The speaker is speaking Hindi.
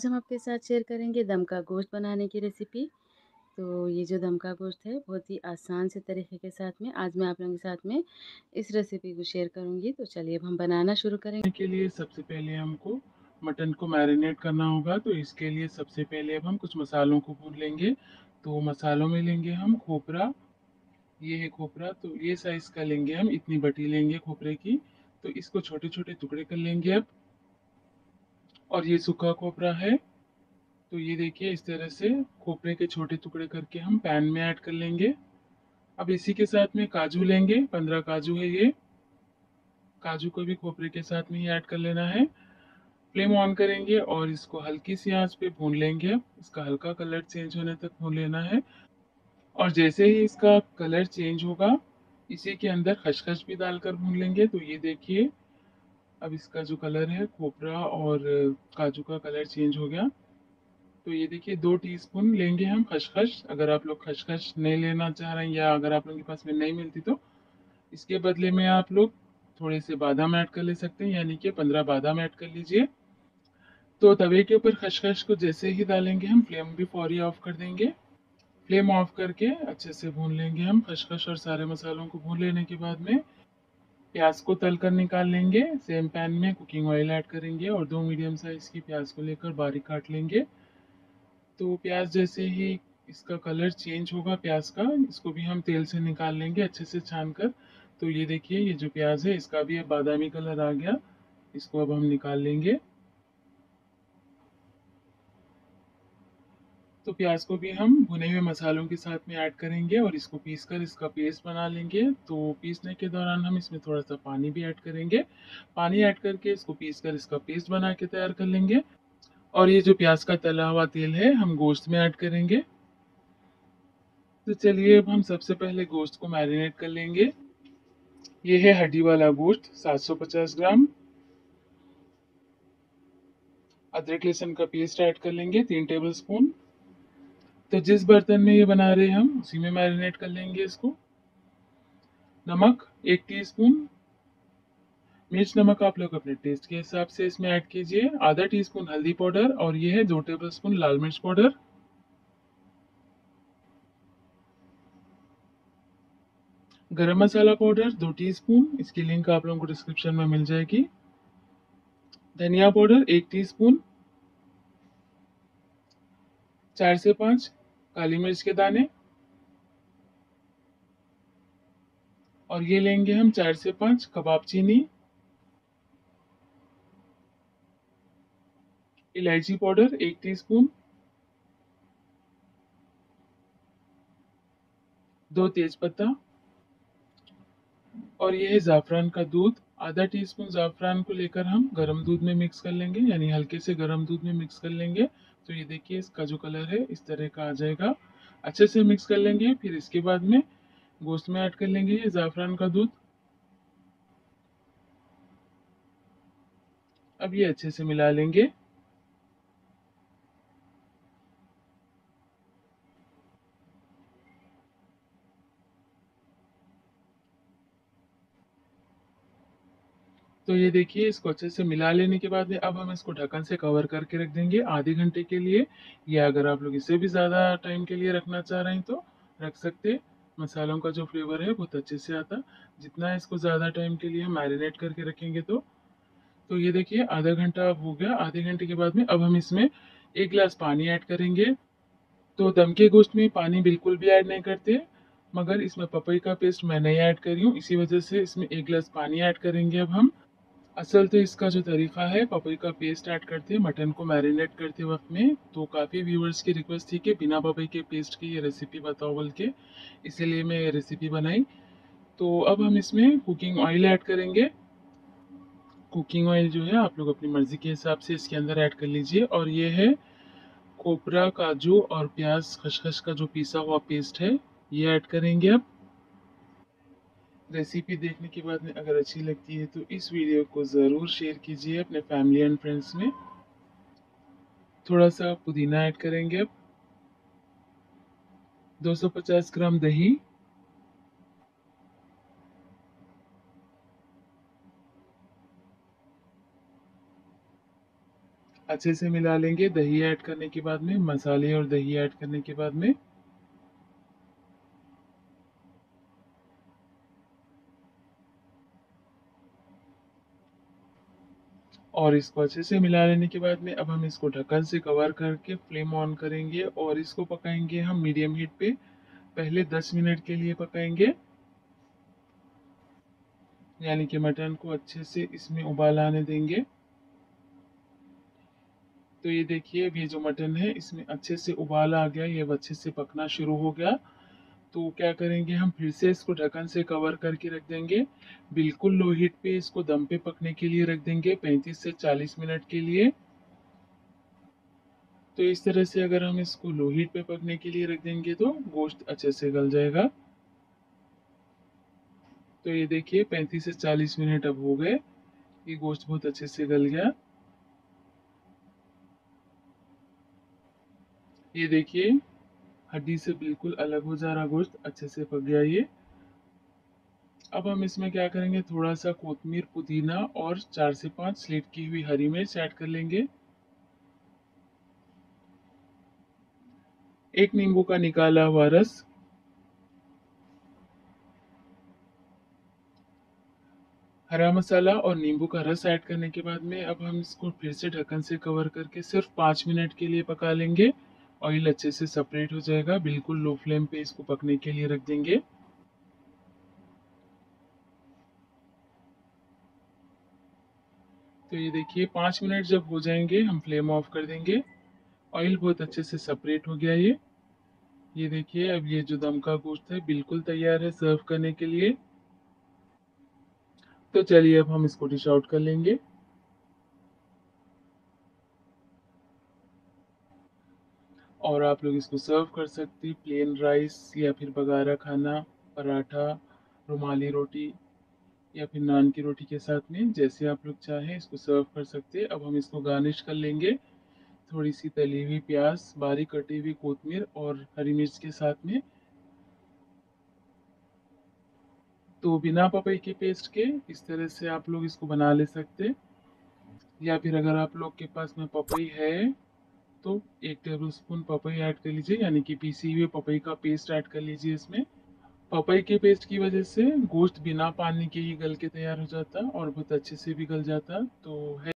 आज हम आपके साथ शेयर करेंगे दम का गोश्त बनाने की रेसिपी। तो ये जो दम का गोश्त है बहुत ही आसान से तरीके के साथ में आज मैं आप लोगों के साथ में इस रेसिपी को शेयर करूंगी। तो चलिए अब हम बनाना शुरू करेंगे। इसके लिए सबसे पहले हमको मटन को मैरिनेट करना होगा। तो इसके लिए सबसे पहले अब हम कुछ मसालों को भून लेंगे। तो मसालों में लेंगे हम खोपरा, ये है खोपरा। तो ये साइज़ का लेंगे हम, इतनी बटी लेंगे खोपरे की। तो इसको छोटे छोटे टुकड़े कर लेंगे अब। और ये सूखा खोपरा है। तो ये देखिए इस तरह से खोपरे के छोटे टुकड़े करके हम पैन में ऐड कर लेंगे। अब इसी के साथ में काजू लेंगे, 15 काजू है ये। काजू को भी खोपरे के साथ में ही ऐड कर लेना है। फ्लेम ऑन करेंगे और इसको हल्की सी आंच पे भून लेंगे। इसका हल्का कलर चेंज होने तक भून लेना है। और जैसे ही इसका कलर चेंज होगा इसी के अंदर खसखस भी डालकर भून लेंगे। तो ये देखिए अब इसका जो कलर है खोपरा और काजू का कलर चेंज हो गया। तो ये देखिए 2 टीस्पून लेंगे हम खसखस। अगर आप लोग खसखस नहीं लेना चाह रहे हैं या अगर आप लोगों के पास में नहीं मिलती तो इसके बदले में आप लोग थोड़े से बादाम ऐड कर ले सकते हैं, यानी कि 15 बादाम ऐड कर लीजिए। तो तवे के ऊपर खसखस को जैसे ही डालेंगे हम फ्लेम भी फौरी ऑफ कर देंगे। फ्लेम ऑफ करके अच्छे से भून लेंगे हम खसखस। और सारे मसालों को भून लेने के बाद में प्याज को तल कर निकाल लेंगे। सेम पैन में कुकिंग ऑयल ऐड करेंगे और 2 मीडियम साइज़ की प्याज को लेकर बारीक काट लेंगे। तो प्याज जैसे ही इसका कलर चेंज होगा प्याज का, इसको भी हम तेल से निकाल लेंगे अच्छे से छान कर। तो ये देखिए ये जो प्याज है इसका भी अब बादामी कलर आ गया। इसको अब हम निकाल लेंगे। तो प्याज को भी हम भुने हुए मसालों के साथ में ऐड करेंगे और इसको पीसकर इसका पेस्ट बना लेंगे। तो पीसने के दौरान हम इसमें थोड़ा सा पानी भी ऐड करेंगे। पानी ऐड करके इसको पीसकर इसका पेस्ट बना के तैयार कर लेंगे। और ये जो प्याज का तला हुआ तेल है हम गोश्त में ऐड करेंगे। तो चलिए अब हम सबसे पहले गोश्त को मैरिनेट कर लेंगे। ये है हड्डी वाला गोश्त, 750 ग्राम। अदरक लहसुन का पेस्ट ऐड कर लेंगे, 3 टेबल स्पून। तो जिस बर्तन में ये बना रहे हैं हम उसी में मैरिनेट कर लेंगे इसको। नमक 1 टीस्पून, मिर्च नमक आप लोग अपने टेस्ट के हिसाब से इसमें ऐड कीजिए। ½ टीस्पून हल्दी पाउडर और ये है 2 टेबल स्पून लाल मिर्च पाउडर। गरम मसाला पाउडर 2 टीस्पून, इसकी लिंक आप लोगों को डिस्क्रिप्शन में मिल जाएगी। धनिया पाउडर 1 टीस्पून। 4 से 5 काली मिर्च के दाने। और ये लेंगे हम 4 से 5 कबाब चीनी। इलायची पाउडर 1 टीस्पून। 2 तेज पत्ता। और ये है ज़ाफ़रान का दूध, ½ टीस्पून। ज़ाफ़रान को लेकर हम गरम दूध में मिक्स कर लेंगे, यानी हल्के से गरम दूध में मिक्स कर लेंगे। तो ये देखिए इसका जो कलर है इस तरह का आ जाएगा। अच्छे से मिक्स कर लेंगे। फिर इसके बाद में गोश्त में ऐड कर लेंगे ये ज़ाफ़रान का दूध। अब ये अच्छे से मिला लेंगे। तो ये देखिए इसको अच्छे से मिला लेने के बाद में अब हम इसको ढक्कन से कवर करके रख देंगे आधे घंटे के लिए, या अगर आप लोग इससे भी ज़्यादा टाइम के लिए रखना चाह रहे हैं तो रख सकते। मसालों का जो फ्लेवर है बहुत अच्छे से आता जितना इसको ज़्यादा टाइम के लिए हम मैरिनेट करके रखेंगे। तो ये देखिए आधा घंटा अब हो गया। आधे घंटे के बाद में अब हम इसमें 1 गिलास पानी ऐड करेंगे। तो दम के गोश्त में पानी बिल्कुल भी ऐड नहीं करते, मगर इसमें पपई का पेस्ट मैं नहीं ऐड करी हूँ, इसी वजह से इसमें 1 गिलास पानी ऐड करेंगे अब हम। असल तो इसका जो तरीका है पपई का पेस्ट ऐड करते हैं मटन को मैरिनेट करते वक्त में। तो काफ़ी व्यूअर्स की रिक्वेस्ट थी कि बिना पपई के पेस्ट की ये रेसिपी बताओ बोल के, इसीलिए मैं ये रेसिपी बनाई। तो अब हम इसमें कुकिंग ऑयल ऐड करेंगे। कुकिंग ऑयल जो है आप लोग अपनी मर्ज़ी के हिसाब से इसके अंदर ऐड कर लीजिए। और ये है खोपरा, काजू और प्याज खसखस का जो पीसा हुआ पेस्ट है ये ऐड करेंगे अब। रेसिपी देखने के बाद में अगर अच्छी लगती है तो इस वीडियो को ज़रूर शेयर कीजिए अपने फैमिली एंड फ्रेंड्स में। थोड़ा सा पुदीना ऐड करेंगे अब। 250 ग्राम दही। अच्छे से मिला लेंगे। दही ऐड करने के बाद में मसाले और दही ऐड करने के बाद में और इसको अच्छे से मिला लेने के बाद में अब हम इसको ढक्कन से कवर करके फ्लेम ऑन करेंगे और इसको पकाएंगे हम मीडियम हीट पे। पहले 10 मिनट के लिए पकाएंगे, यानी कि मटन को अच्छे से इसमें उबाल आने देंगे। तो ये देखिए ये जो मटन है इसमें अच्छे से उबाल आ गया, ये अच्छे से पकना शुरू हो गया। तो क्या करेंगे हम फिर से इसको ढक्कन से कवर करके रख देंगे, बिल्कुल लो हीट पे इसको दम पे पकने के लिए रख देंगे 35 से 40 मिनट के लिए। तो इस तरह से अगर हम इसको लो हीट पे पकने के लिए रख देंगे तो गोश्त अच्छे से गल जाएगा। तो ये देखिए 35 से 40 मिनट अब हो गए, ये गोश्त बहुत अच्छे से गल गया। ये देखिए हड्डी से बिल्कुल अलग हो जा रहा गोश्त, अच्छे से पक गया ये। अब हम इसमें क्या करेंगे, थोड़ा सा कोतमीर, पुदीना और 4 से 5 स्लिट की हुई हरी मिर्च ऐड कर लेंगे। 1 नींबू का निकाला हुआ रस, हरा मसाला और नींबू का रस ऐड करने के बाद में अब हम इसको फिर से ढक्कन से कवर करके सिर्फ 5 मिनट के लिए पका लेंगे। ऑयल अच्छे से सेपरेट हो जाएगा, बिल्कुल लो फ्लेम पे इसको पकने के लिए रख देंगे। तो ये देखिए 5 मिनट जब हो जाएंगे हम फ्लेम ऑफ कर देंगे। ऑयल बहुत अच्छे से सेपरेट हो गया ये देखिए अब ये जो दम का गोश्त है बिल्कुल तैयार है सर्व करने के लिए। तो चलिए अब हम इसको डिश आउट कर लेंगे। और आप लोग इसको सर्व कर सकते हैं प्लेन राइस या फिर बघारा खाना, पराठा, रुमाली रोटी या फिर नान की रोटी के साथ में, जैसे आप लोग चाहें इसको सर्व कर सकते हैं। अब हम इसको गार्निश कर लेंगे थोड़ी सी तली हुई प्याज, बारीक कटी हुई कोतमीर और हरी मिर्च के साथ में। तो बिना पपई के पेस्ट के इस तरह से आप लोग इसको बना ले सकते हैं, या फिर अगर आप लोग के पास में पपई है तो 1 टेबलस्पून पपई ऐड कर लीजिए, यानी कि पीसी हुए पपई का पेस्ट ऐड कर लीजिए इसमें। पपई के पेस्ट की वजह से गोश्त बिना पानी के ही गल के तैयार हो जाता और बहुत अच्छे से भी गल जाता। तो है